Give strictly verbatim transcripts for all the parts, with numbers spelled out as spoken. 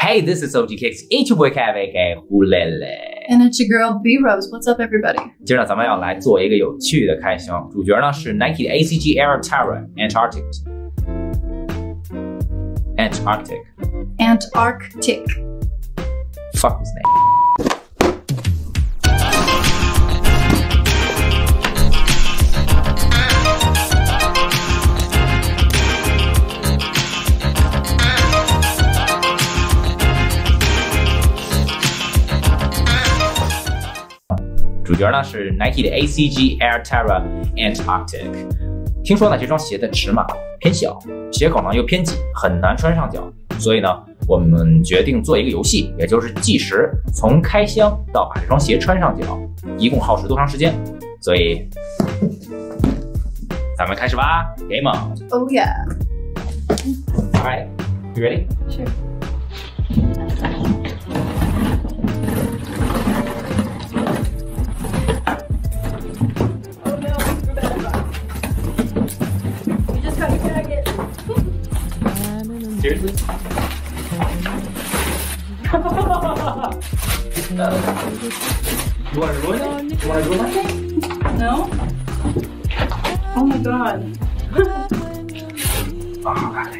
Hey, this is O G Kicks. It's your boy Cav, aka Hulele. And it's your girl B Rose. What's up, everybody? 今儿呢，咱们要来做一个有趣的开箱，主角呢是 Nike 的 A C G Air Terra Antarctic Antarctic Antarctic. Fuck his name. The winner is Nike 的 A C G Air Terra Antarctic。听说呢，这双鞋的尺码偏小，鞋口呢又偏紧，很难穿上脚。所以呢，我们决定做一个游戏，也就是计时，从开箱到把这双鞋穿上脚，一共耗时多长时间？所以，咱们开始吧 ，Game on！ Oh yeah！ All right, you ready? Sure. Seriously? uh, you want to ruin it? You want to ruin my thing? No. Oh my god. Oh god.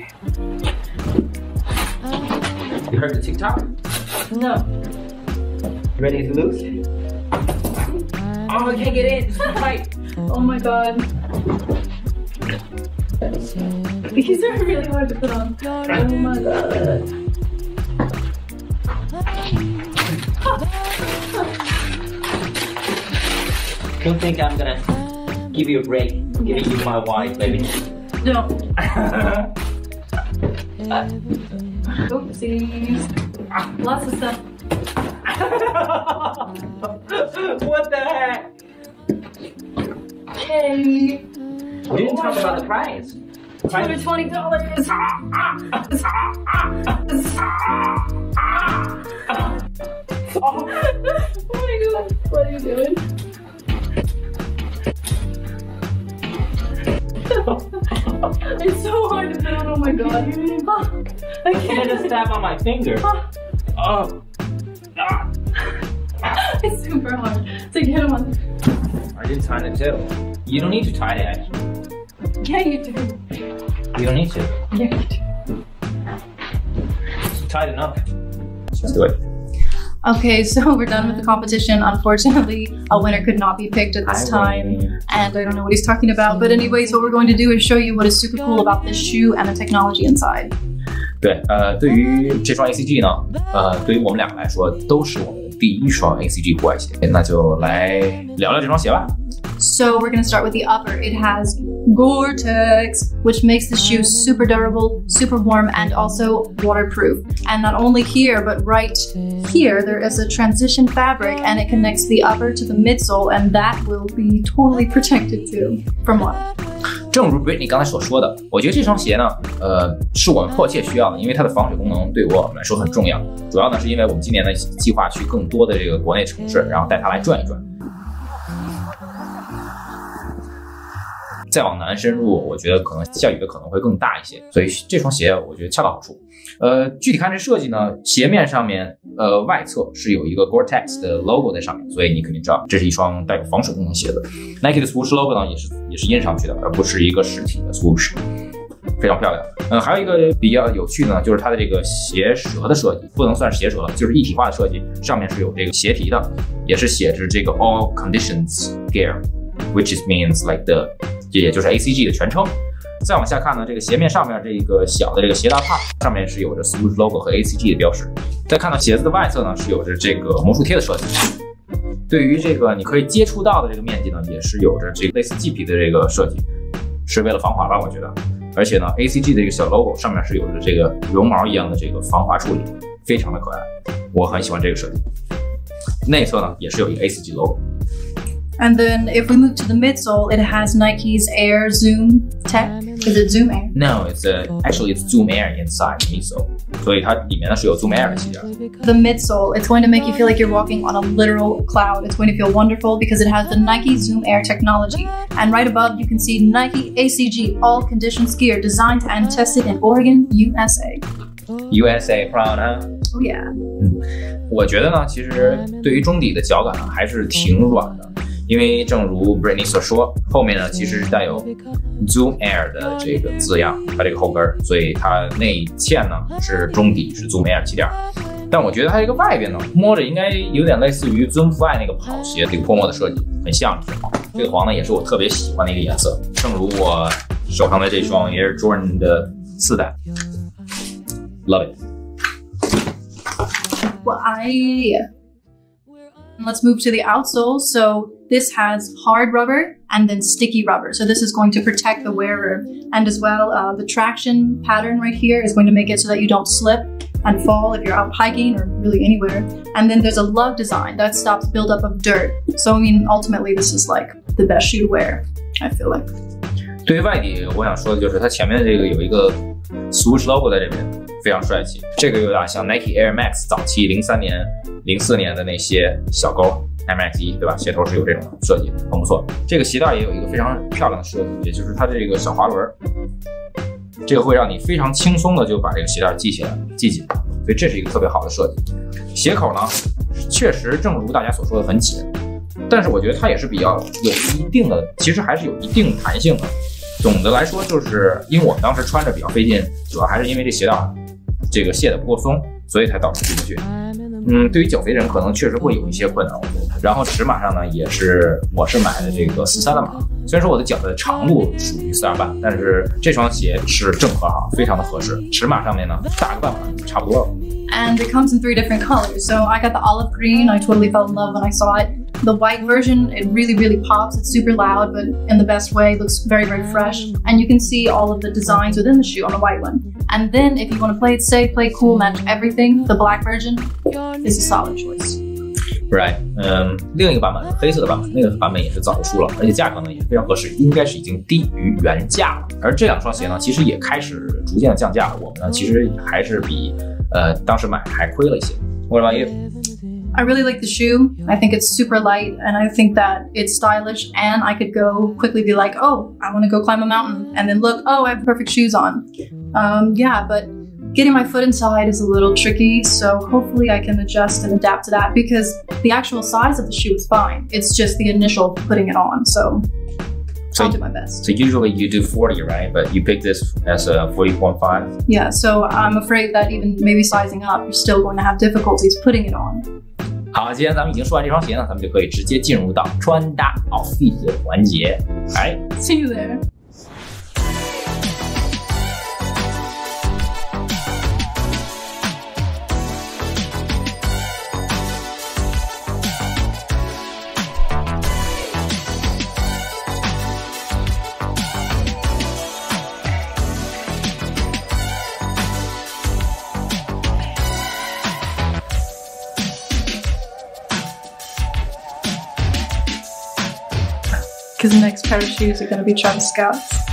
You heard the TikTok? No. You ready to lose? Oh, I can't get in. Fight. Oh my god. These are really hard to put on. Oh my god. Don't think I'm gonna give you a break. I'm giving you my wine, baby. No. Oopsies. Lots of stuff. What the heck? Hey. You didn't talk about the prize. two hundred twenty dollars. Oh. What are you doing? What are you doing? It's so hard to film. Oh my god. I can't. Just stab on my finger. Oh. It's super hard to get him on. I didn't tie it too. You don't need to tie it actually. Yeah, you do. You don't need to. Yeah, you do. Tied enough. Let's do it. Okay, so we're done with the competition. Unfortunately, a winner could not be picked at this I time. Win. And I don't know what he's talking about. But anyways, what we're going to do is show you what is super cool about this shoe and the technology inside. 对，呃，对于这双 A C G 呢，呃，对于我们两个来说，都是我们第一双 A C G 户外鞋。那就来聊聊这双鞋吧。 So we're going to start with the upper. It has Gore-Tex, which makes the shoe super durable, super warm, and also waterproof. And not only here, but right here, there is a transition fabric, and it connects the upper to the midsole, and that will be totally protected too from water. 正如 Brittany 刚才所说的，我觉得这双鞋呢，呃，是我们迫切需要的，因为它的防水功能对我们来说很重要。主要呢，是因为我们今年呢计划去更多的这个国内城市，然后带它来转一转。 再往南深入，我觉得可能下雨的可能会更大一些，所以这双鞋我觉得恰到好处。呃，具体看这设计呢，鞋面上面呃外侧是有一个 Gore-Tex 的 logo 在上面，所以你肯定知道这是一双带有防水功能鞋子。Nike 的 swoosh logo 呢也是也是印上去的，而不是一个实体的 swoosh， 非常漂亮。嗯，还有一个比较有趣的呢，就是它的这个鞋舌的设计，不能算是鞋舌了，就是一体化的设计，上面是有这个鞋蹄的，也是写着这个 All Conditions Gear， which is means like the 也就是 A C G 的全称。再往下看呢，这个鞋面上面这个小的这个鞋大帕上面是有着 swoosh logo 和 A C G 的标识。再看到鞋子的外侧呢，是有着这个魔术贴的设计。对于这个你可以接触到的这个面积呢，也是有着这个类似麂皮的这个设计，是为了防滑吧，我觉得。而且呢 ，A C G 的这个小 logo 上面是有着这个绒毛一样的这个防滑处理，非常的可爱，我很喜欢这个设计。内侧呢，也是有一个 A C G logo。 And then if we move to the midsole, it has Nike's Air Zoom Tech. Is it Zoom Air? No, it's a, actually it's Zoom Air inside the midsole. So it has Zoom Air inside. The midsole, it's going to make you feel like you're walking on a literal cloud. It's going to feel wonderful because it has the Nike Zoom Air technology. And right above, you can see Nike A C G All Conditions Gear, designed and tested in Oregon, U S A. U S A proud, huh? oh yeah. 嗯，我觉得呢，其实对于中底的脚感呢，还是挺软的，因为正如 Britney 所说，后面呢其实是带有 Zoom Air 的这个字样，它这个后跟，所以它内嵌呢是中底是 Zoom Air 起点。但我觉得它这个外边呢，摸着应该有点类似于 Zoom Fly 那个跑鞋这个破墨的设计，很像这个黄。这个黄呢也是我特别喜欢的一个颜色，正如我手上的这双 Air Jordan 的四代 ，Love it. Well, I let's move to the outsole. So this has hard rubber and then sticky rubber. So this is going to protect the wearer, and as well, uh, the traction pattern right here is going to make it so that you don't slip and fall if you're out hiking or really anywhere. And then there's a lug design that stops buildup of dirt. So I mean, ultimately, this is like the best shoe to wear, I feel like. 对于外底，我想说的就是它前面这个有一个 swoosh logo 在这边，非常帅气。这个有点像 Nike Air Max 早期零三年、零四年的那些小勾 Air Max 一，对吧？鞋头是有这种设计，很不错。这个鞋带也有一个非常漂亮的设计，也就是它的这个小滑轮。这个会让你非常轻松的就把这个鞋带系起来，系紧，所以这是一个特别好的设计。鞋口呢，确实正如大家所说的很紧，但是我觉得它也是比较有一定的，其实还是有一定弹性的。总的来说，就是因为我们当时穿着比较费劲，主要还是因为这鞋带这个卸的不够松，所以才导致进不去。嗯，对于减肥人可能确实会有一些困难，我觉得。然后尺码上呢，也是我是买的这个四三的码。虽然说我的脚的长度属于四二半，但是这双鞋是正合行，非常的合适。尺码上面呢，大个半码差不多了。And it comes in three different colors. So I got the olive green. I totally fell in love when I saw it. The white version, it really, really pops. It's super loud, but in the best way. It looks very, very fresh. And you can see all of the designs within the shoe on the white one. And then if you want to play it safe, play cool, match everything, the black version is a solid choice. Right. 嗯，另一个版本是黑色的版本，那个版本也是早就出了，而且价格呢也非常合适，应该是已经低于原价了。而这两双鞋呢，其实也开始逐渐降价了。我们呢，其实还是比呃当时买还亏了一些。What about you? I really like the shoe. I think it's super light, and I think that it's stylish. And I could go quickly be like, oh, I want to go climb a mountain, and then look, oh, I have perfect shoes on. Um, yeah, but. Getting my foot inside is a little tricky, so hopefully I can adjust and adapt to that because the actual size of the shoe is fine. It's just the initial putting it on, so, so I'll do my best. So usually you do forty, right? But you pick this as a forty point five? Yeah, so I'm afraid that even maybe sizing up, you're still going to have difficulties putting it on. 好，今天咱们已经说完这双鞋呢，咱们就可以直接进入到穿搭 outfit 的环节。哎 ，See you there. 'Cause the next pair of shoes are going to be Trans Scouts.